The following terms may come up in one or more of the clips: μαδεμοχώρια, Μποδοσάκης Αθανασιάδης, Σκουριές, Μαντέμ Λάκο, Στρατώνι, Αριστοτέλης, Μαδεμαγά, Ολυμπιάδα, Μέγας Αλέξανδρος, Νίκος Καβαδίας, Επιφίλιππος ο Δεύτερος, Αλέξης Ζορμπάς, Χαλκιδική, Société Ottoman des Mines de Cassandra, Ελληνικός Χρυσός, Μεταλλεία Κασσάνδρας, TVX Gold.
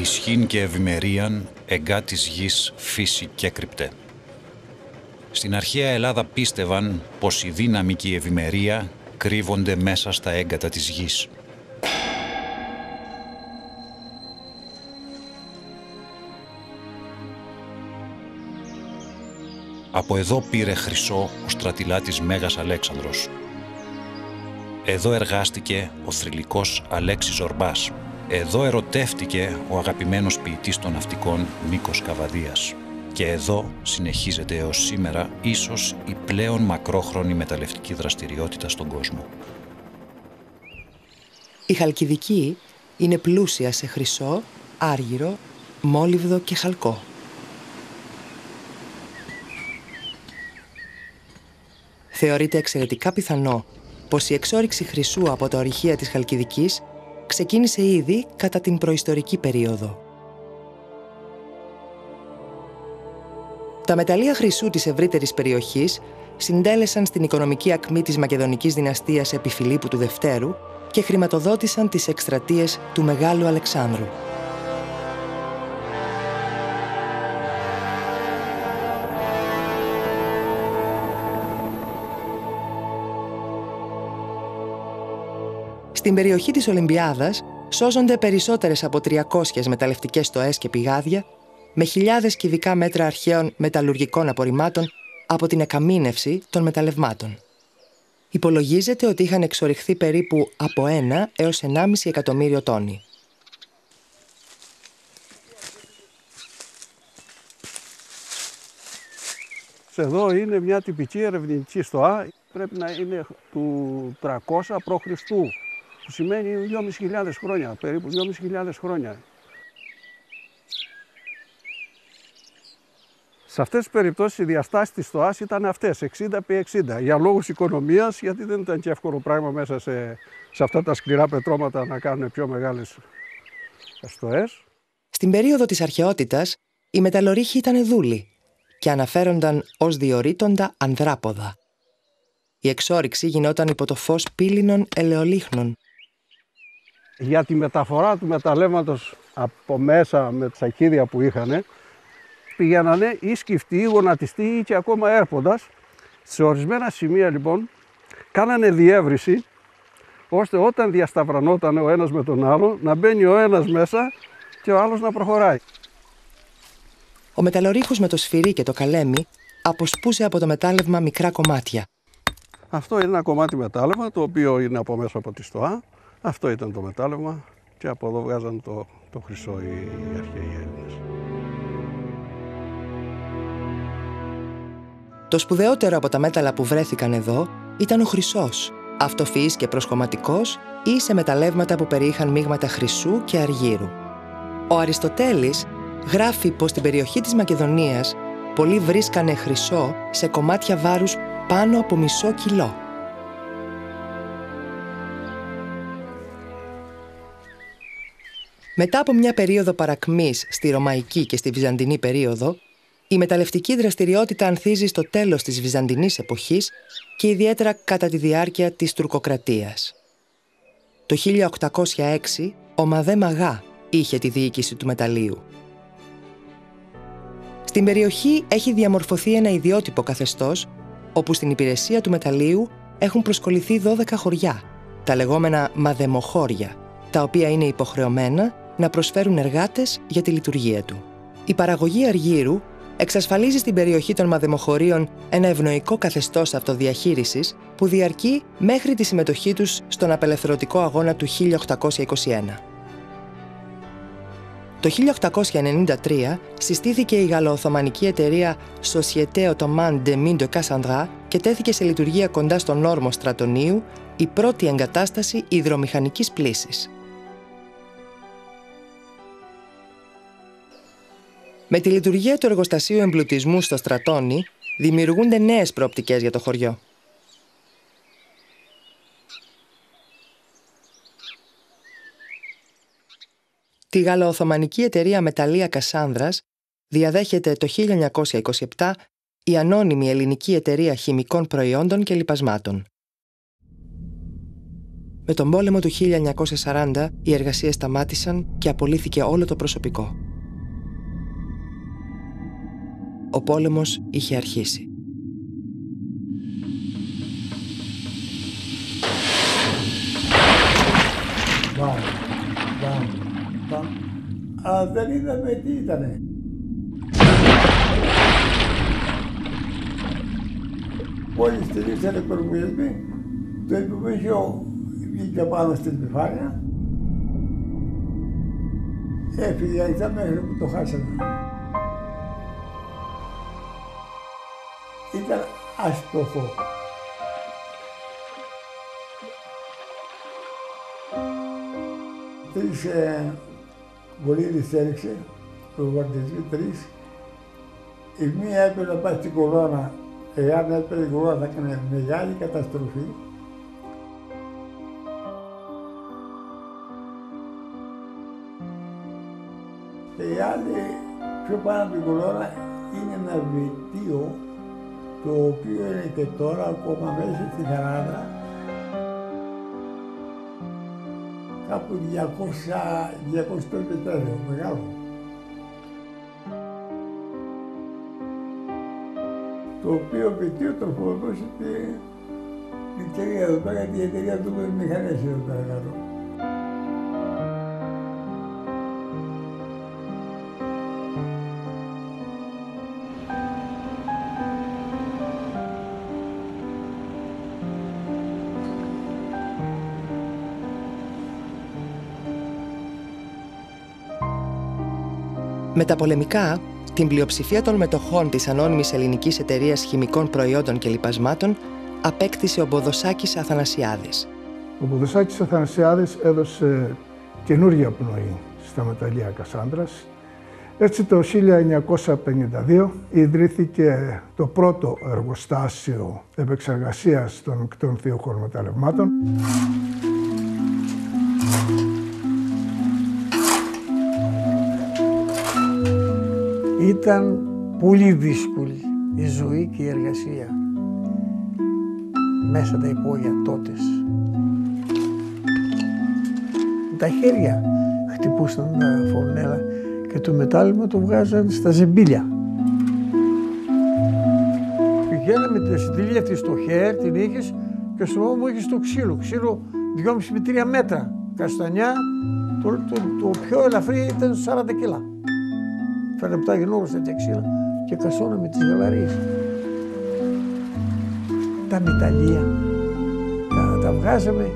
ισχύν και ευημερίαν, εγκά της γης φύση και κρυπτέ. Στην αρχαία Ελλάδα πίστευαν πως η δύναμη και η ευημερία κρύβονται μέσα στα έγκατα της γης. Από εδώ πήρε χρυσό ο στρατηλάτης Μέγας Αλέξανδρος. Εδώ εργάστηκε ο θρυλικός Αλέξης Ζορμπάς. Εδώ ερωτεύτηκε ο αγαπημένος ποιητής των ναυτικών Νίκος Καβαδίας. Και εδώ συνεχίζεται έως σήμερα ίσως η πλέον μακρόχρονη μεταλλευτική δραστηριότητα στον κόσμο. Η Χαλκιδική είναι πλούσια σε χρυσό, άργυρο, μόλιβδο και χαλκό. Θεωρείται εξαιρετικά πιθανό πως η εξόρυξη χρυσού από τα ορυχεία της Χαλκιδικής ξεκίνησε ήδη κατά την προϊστορική περίοδο. Τα μεταλλεία χρυσού της ευρύτερης περιοχής συντέλεσαν στην οικονομική ακμή της Μακεδονικής δυναστείας Επιφιλίππου του Δευτέρου και χρηματοδότησαν τις εκστρατείες του Μεγάλου Αλεξάνδρου. Στην περιοχή της Ολυμπιάδας σώζονται περισσότερες από 300 μεταλλευτικές στοές και πηγάδια με χιλιάδες κυβικά μέτρα αρχαίων μεταλλουργικών απορριμμάτων από την εκαμίνευση των μεταλλευμάτων. Υπολογίζεται ότι είχαν εξορυχθεί περίπου από 1 έως 1,5 εκατομμύριο τόνοι. Εδώ είναι μια τυπική ερευνητική στοά, πρέπει να είναι του 300 π.Χ. που σημαίνει 2.500 χρόνια, περίπου 2.500 χρόνια. Σε αυτές τις περιπτώσεις οι διαστάσεις της στοάς ήταν αυτές, 60x60, για λόγους οικονομίας, γιατί δεν ήταν και εύκολο πράγμα μέσα σε αυτά τα σκληρά πετρώματα να κάνουν πιο μεγάλες στοές. Στην περίοδο της αρχαιότητας, οι μεταλλορύχοι ήταν δούλοι και αναφέρονταν ως διορίτοντα ανδράποδα. Η εξόρυξη γινόταν υπό το φως πύληνων ελαιολίχνων. Για τη μεταφορά του μεταλλεύματος από μέσα με σακίδια που είχανε, πηγαίνανε ή σκυφτοί ή γονατιστοί ή και ακόμα έρποντας. Σε ορισμένα σημεία λοιπόν κάνανε διεύρυνση, ώστε όταν διασταυρανόταν ο ένας με τον άλλο, να μπαίνει ο ένας μέσα και ο άλλος να προχωράει. Ο μεταλλορύχος με το σφυρί και το καλέμι αποσπούσε από το μετάλλευμα μικρά κομμάτια. Αυτό είναι ένα κομμάτι μετάλλευμα, το οποίο είναι από μέσα από τη στοά. Αυτό ήταν το μετάλλευμα και από εδώ βγάζαν το χρυσό οι αρχαίοι Έλληνες. Το σπουδαιότερο από τα μέταλλα που βρέθηκαν εδώ ήταν ο χρυσός, αυτοφυής και προσκομματικός ή σε μεταλλεύματα που περιείχαν μείγματα χρυσού και αργύρου. Ο Αριστοτέλης γράφει πως στην περιοχή της Μακεδονίας πολλοί βρίσκανε χρυσό σε κομμάτια βάρους πάνω από μισό κιλό. Μετά από μια περίοδο παρακμής στη Ρωμαϊκή και στη Βυζαντινή περίοδο, η μεταλλευτική δραστηριότητα ανθίζει στο τέλος της Βυζαντινής εποχής και ιδιαίτερα κατά τη διάρκεια της τουρκοκρατίας. Το 1806 ο Μαδεμαγά είχε τη διοίκηση του μεταλλείου. Στην περιοχή έχει διαμορφωθεί ένα ιδιότυπο καθεστώς, όπου στην υπηρεσία του μεταλλείου έχουν προσκοληθεί 12 χωριά, τα λεγόμενα μαδεμοχώρια, τα οποία είναι υποχρεωμένα να προσφέρουν εργάτες για τη λειτουργία του. Η παραγωγή αργύρου εξασφαλίζει στην περιοχή των μαδεμοχωρίων ένα ευνοϊκό καθεστώς αυτοδιαχείρισης που διαρκεί μέχρι τη συμμετοχή τους στον απελευθερωτικό αγώνα του 1821. Το 1893 συστήθηκε η γαλλο-οθωμανική εταιρεία Société Ottoman des Mines de Cassandra και τέθηκε σε λειτουργία κοντά στον όρμο Στρατωνίου η πρώτη εγκατάσταση υδρομηχανικής πλύσης. Με τη λειτουργία του εργοστασίου εμπλουτισμού στο Στρατώνι δημιουργούνται νέες προοπτικές για το χωριό. Τη γαλλο-οθωμανική εταιρεία Μεταλλεία Κασάνδρας διαδέχεται το 1927 η ανώνυμη ελληνική εταιρεία χημικών προϊόντων και λιπασμάτων. Με τον πόλεμο του 1940 οι εργασίες σταμάτησαν και απολύθηκε όλο το προσωπικό. Ο πόλεμος είχε αρχίσει. Δεν είδαμε τι ήτανε. Όλοι στηρίξαν οικονομιασμοί. Το υποβρύχιο βγήκε πάνω στην επιφάνεια. Έφυγε αρκετά μέχρι που το χάσαμε. Ήταν άστοχο. Τρεις βολίδες στέριξε, προβαρτισμοί τρεις. Η μία έπρεπε να πάει στην κορώνα. Εάν έπρεπε η κορώνα θα έκανε μεγάλη καταστροφή. Και η άλλη πιο πάνω από την κορώνα είναι ένα βιτίο, το οποίο είναι και τώρα ακόμα μέσα στην Κανάδα. Κάπου 200 τόνοι πετρέλαιο, μεγάλο. Το οποίο βιτίο τροφοδοτούσε την εταιρεία εδώ πέρα, την εταιρεία του μηχανές εδώ πέρα κάτω. Μεταπολεμικά, στην πλειοψηφία των μετοχών της ανώνυμης ελληνικής εταιρείας χημικών προϊόντων και λιπασμάτων απέκτησε ο Μποδοσάκης Αθανασιάδης. Ο Μποδοσάκης Αθανασιάδης έδωσε καινούργια πνοή στα μεταλλεία Κασάνδρας. Έτσι το 1952 ιδρύθηκε το πρώτο εργοστάσιο επεξεργασίας των μεικτών θείοχων μεταλλευμάτων. Ήταν πολύ δύσκολη η ζωή και η εργασία μέσα τα υπόγεια τότες. Τα χέρια χτυπούσαν τα φορνέλα και το μετάλλημα το βγάζαν στα ζεμπίλια. Πηγαίναμε τη συντηλία αυτή στο χέρι, την είχες και στον ώμο είχες το ξύλο. Ξύλο 2,5 με 3 μέτρα. Καστανιά, το πιο ελαφρύ ήταν 40 κιλά. Φέρναμε τα γενόρους τέτοια ξύλα και κασώναμε τις γαλαρίες. Τα μεταλλεία τα βγάζαμε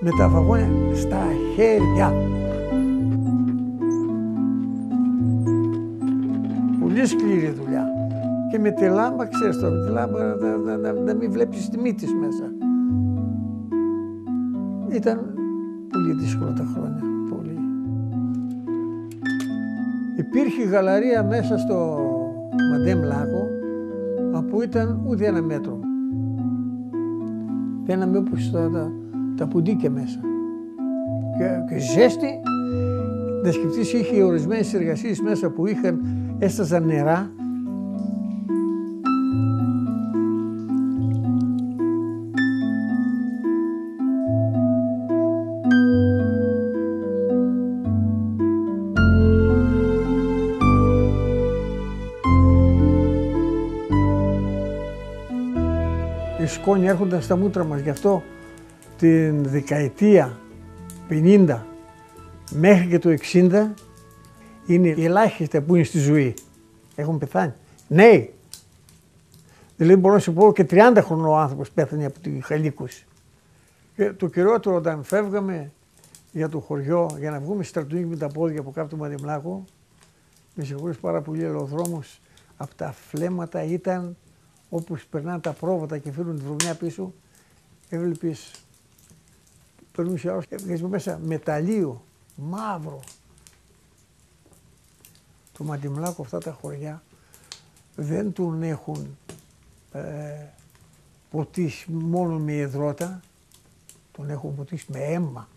με τα βαγόνια στα χέρια. Πολύ σκληρή δουλειά. Και με τη λάμπα, ξέρεις τώρα, με τη λάμπα να μην βλέπεις τη μύτη μέσα. Ήταν πολύ δύσκολα τα χρόνια. Υπήρχε γαλαρία μέσα στο Μαντέμ Λάκο, από ήταν ούτε ένα μέτρο. Παίναμε όπως τα ποντίκια μέσα. Και ζέστη, να σκεφτείς, είχε ορισμένες εργασίες μέσα που είχαν, έσταζαν νερά. Σκόνοι έρχονταν στα μούτρα μας, γι' αυτό την δεκαετία 50 μέχρι και το 60 είναι οι ελάχιστα που είναι στη ζωή. Έχουν πεθάνει. Νέοι. Δηλαδή μπορώ να σου πω και 30 χρονών ο άνθρωπος πέθανε από τη χαλίκωση. Και το κυριότερο όταν φεύγαμε για το χωριό, για να βγούμε στη Στρατώνι με τα πόδια από κάτω του Μαδεμλάκου, με συγχωρείς πάρα πολύ, αλλά ο δρόμος από τα φλέματα ήταν όπως περνάνε τα πρόβατα και φέρνουν τη βρωμιά πίσω, έβλεπες, περνούσε άλλος, έβλεπες μέσα μεταλλείο, μαύρο. Το Μαντιμλάκο αυτά τα χωριά δεν τον έχουν ποτίσει μόνο με υδρότα, τον έχουν ποτίσει με αίμα.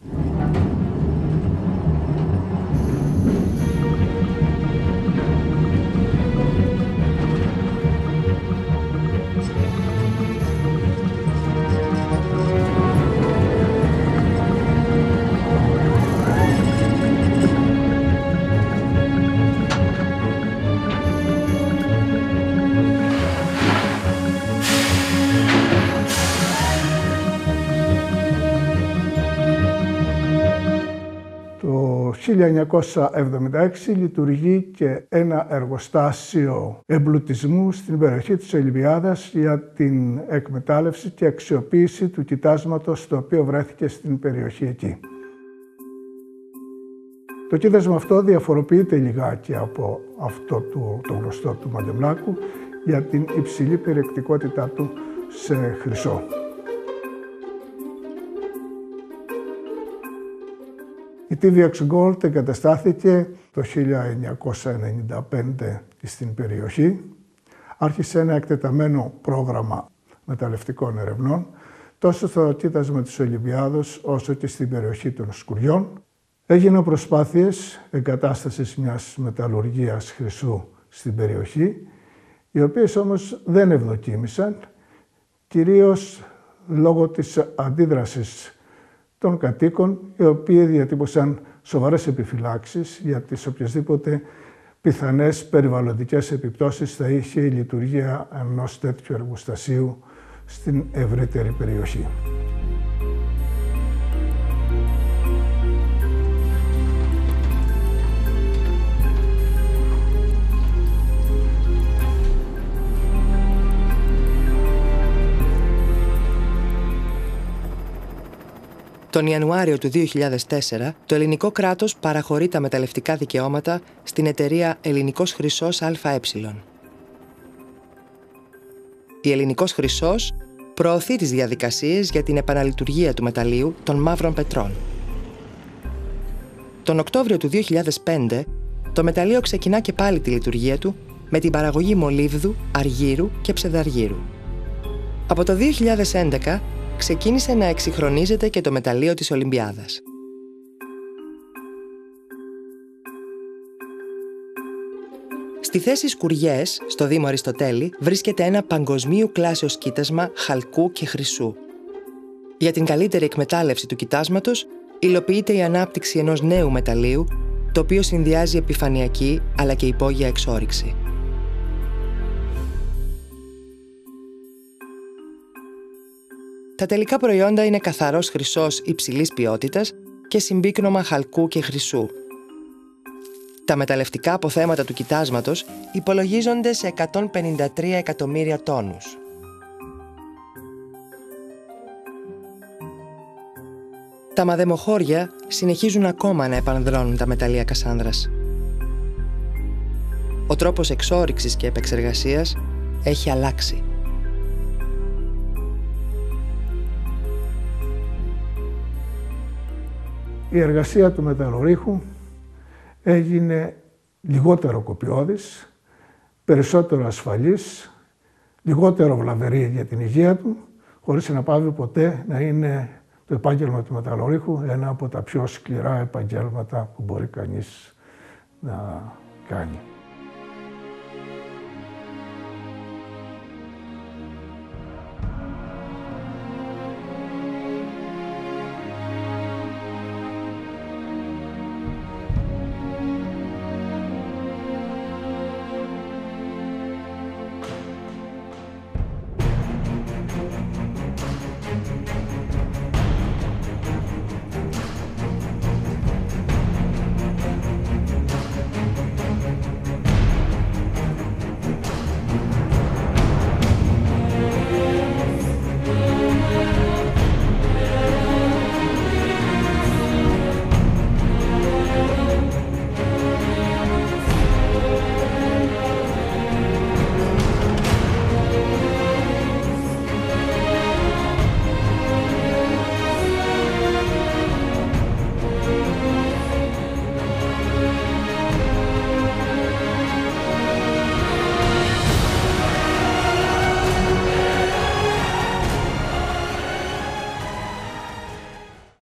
1976 λειτουργεί και ένα εργοστάσιο εμπλουτισμού στην περιοχή της Ολυμπιάδας για την εκμετάλλευση και αξιοποίηση του κοιτάσματος το οποίο βρέθηκε στην περιοχή εκεί. Το κοίτασμα αυτό διαφοροποιείται λιγάκι από αυτό το γνωστό του Μαντεμπλάκου για την υψηλή περιεκτικότητά του σε χρυσό. Η TVX Gold εγκαταστάθηκε το 1995 στην περιοχή. Άρχισε ένα εκτεταμένο πρόγραμμα μεταλλευτικών ερευνών τόσο στο κοίτασμα της Ολυμπιάδος όσο και στην περιοχή των Σκουριών. Έγιναν προσπάθειες εγκατάστασης μιας μεταλλουργίας χρυσού στην περιοχή, οι οποίες όμως δεν ευδοκίμησαν, κυρίως λόγω της αντίδρασης των κατοίκων, οι οποίοι διατύπωσαν σοβαρές επιφυλάξεις για τις οποιασδήποτε πιθανές περιβαλλοντικές επιπτώσεις θα είχε η λειτουργία ενός τέτοιου εργοστασίου στην ευρύτερη περιοχή. Τον Ιανουάριο του 2004, το ελληνικό κράτος παραχωρεί τα μεταλλευτικά δικαιώματα στην εταιρεία Ελληνικός Χρυσός ΑΕ. Η Ελληνικός Χρυσός προωθεί τις διαδικασίες για την επαναλειτουργία του μεταλλίου των μαύρων πετρών. Τον Οκτώβριο του 2005, το μεταλλείο ξεκινά και πάλι τη λειτουργία του με την παραγωγή μολύβδου, αργύρου και ψευδαργύρου. Από το 2011, ξεκίνησε να εξυγχρονίζεται και το μεταλλείο της Ολυμπιάδας. Στη θέση Σκουριές, στο Δήμο Αριστοτέλη, βρίσκεται ένα παγκοσμίου κλάσεως κοίτασμα χαλκού και χρυσού. Για την καλύτερη εκμετάλλευση του κοιτάσματος, υλοποιείται η ανάπτυξη ενός νέου μεταλλείου, το οποίο συνδυάζει επιφανειακή αλλά και υπόγεια εξόρυξη. Τα τελικά προϊόντα είναι καθαρός χρυσός υψηλής ποιότητας και συμπίκνωμα χαλκού και χρυσού. Τα μεταλλευτικά αποθέματα του κοιτάσματος υπολογίζονται σε 153 εκατομμύρια τόνους. Τα μαδεμοχώρια συνεχίζουν ακόμα να επανδρώνουν τα μεταλλεία Κασάνδρας. Ο τρόπος εξόρυξης και επεξεργασίας έχει αλλάξει. Η εργασία του μεταλλορύχου έγινε λιγότερο κοπιώδης, περισσότερο ασφαλής, λιγότερο βλαβερή για την υγεία του, χωρίς να πάβει ποτέ να είναι το επάγγελμα του μεταλλορύχου ένα από τα πιο σκληρά επαγγέλματα που μπορεί κανείς να κάνει.